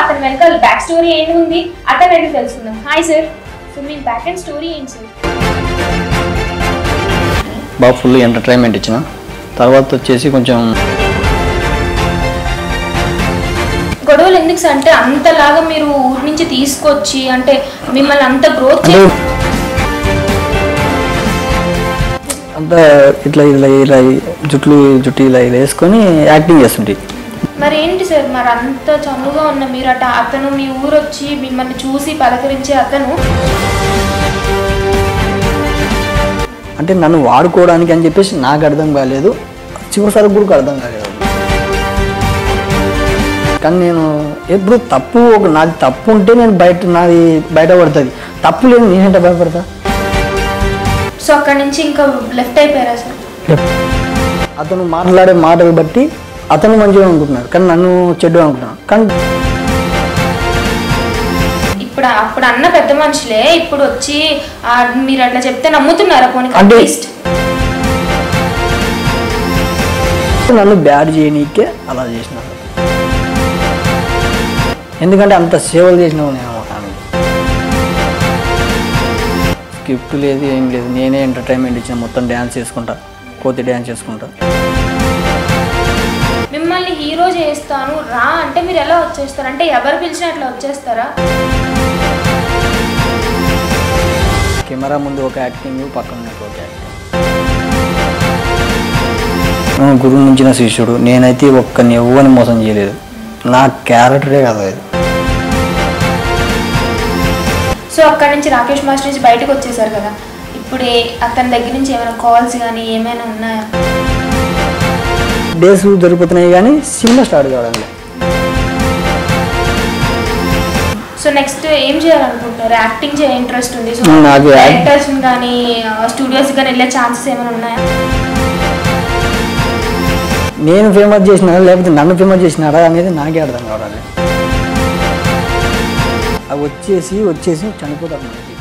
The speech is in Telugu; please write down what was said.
అతని వెనక బ్యాక్ స్టోరీ ఏంటి ఉంది అతని వెనక తెలుసుకుందాం. హాయ్ సర్, సో మీ బ్యాక్ ఎండ్ స్టోరీ ఏంటి సర్? బాగా ఫుల్ ఎంటర్‌టైన్‌మెంట్ ఇచ్చినా తర్వాత వచ్చేసి కొంచెం గొడవలు ఎందుకు అంటే అంతలాగా మీరు ఊరు నుంచి తీసుకొచ్చి అంటే మిమ్మల్ని అంత గ్రోత్ చే అంత ఇట్లా ఇట్లా ఇలా జుట్లు జుట్టి ఇలా వేసుకొని యాక్టింగ్ చేస్తుంటే మరి ఏంటి సార్ మరి అంత చనువుగా ఉన్న మీరు అట అతను మీ ఊరు వచ్చి మిమ్మల్ని చూసి పలకరించే అతను అంటే నన్ను వాడుకోవడానికి అని చెప్పేసి నాకు అర్థం కాలేదు, చివరిసారి కూడా అర్థం కాలేదు. కానీ నేను ఎప్పుడు తప్పు ఒక నాది తప్పు ఉంటే నేను బయట పడుతుంది, తప్పు లేదు నేనంటే భయపడతా. సో అక్కడ నుంచి ఇంకా లెఫ్ట్ అయిపోయారా సార్? అతను మాట్లాడే మాటలు బట్టి అతను మంచిగా అనుకుంటున్నాడు కానీ నన్ను చెడ్డు అనుకుంటున్నాను. కానీ ఇప్పుడు అప్పుడు అన్న పెద్ద మనుషులే ఇప్పుడు వచ్చి మీరు అట్లా చెప్తే నమ్ముతున్నారా? అంటే నన్ను బ్యాడ్ చేయనీకే అలా చేసినాను, ఎందుకంటే అంత సేవలు చేసినావు నేను. స్క్రిప్ట్ లేదు ఏం లేదు, నేనే ఎంటర్టైన్మెంట్ ఇచ్చిన, మొత్తం డ్యాన్స్ చేసుకుంటా, కోతి డ్యాన్స్ చేసుకుంటా. మిమ్మల్ని హీరో చేస్తాను రా అంటే మీరు ఎలా వచ్చేస్తారు? అంటే ఎవరు పిలిచినట్లా వచ్చేస్తారా? కెమెరా ముందు ఒక యాక్టింగ్, పక్కన ఒక యాక్టింగ్. గురువు నుంచి నా శిష్యుడు, నేనైతే ఒక్కని ఎవరిని మోసం చేయలేదు, నా క్యారెక్టరే కదా ఇది. సో అక్కడ నుంచి రాకేష్ మాస్టర్ నుంచి బయటకు వచ్చేసారు కదా, ఇప్పుడే అతని దగ్గర నుంచి ఏమైనా కాల్స్ కానీ ఏమైనా ఉన్నాయా? డేస్ దొరుకుతున్నాయి కానీ సినిమా స్టార్ట్ కావడం. సో నెక్స్ట్ ఏం చేయాలనుకుంటున్నారు? యాక్టింగ్ చేయ ఇంట్రెస్ట్ ఉంది, సో డైరెక్టర్స్ కానీ స్టూడియోస్ కానీ వెళ్ళే ఛాన్సెస్ ఏమైనా ఉన్నాయా? నేను ఫేమస్ చేసినా లేకపోతే నన్ను ఫేమస్ చేసినారా అనేది నాకే అర్థం కావాలి. అవి వచ్చేసి చనిపోతారు మనకి.